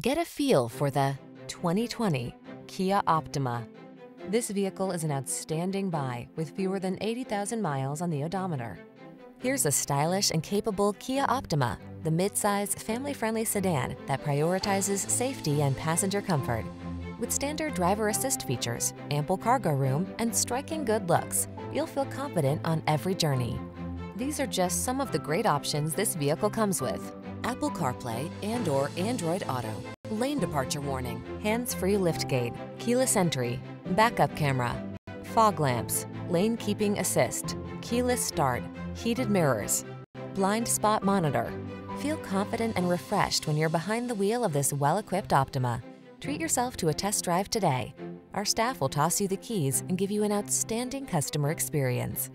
Get a feel for the 2020 Kia Optima. This vehicle is an outstanding buy with fewer than 80,000 miles on the odometer. Here's a stylish and capable Kia Optima, the midsize, family-friendly sedan that prioritizes safety and passenger comfort. With standard driver assist features, ample cargo room, and striking good looks, you'll feel confident on every journey. These are just some of the great options this vehicle comes with: Apple CarPlay and/or Android Auto, lane departure warning, hands-free liftgate, keyless entry, backup camera, fog lamps, lane keeping assist, keyless start, heated mirrors, blind spot monitor. Feel confident and refreshed when you're behind the wheel of this well-equipped Optima. Treat yourself to a test drive today. Our staff will toss you the keys and give you an outstanding customer experience.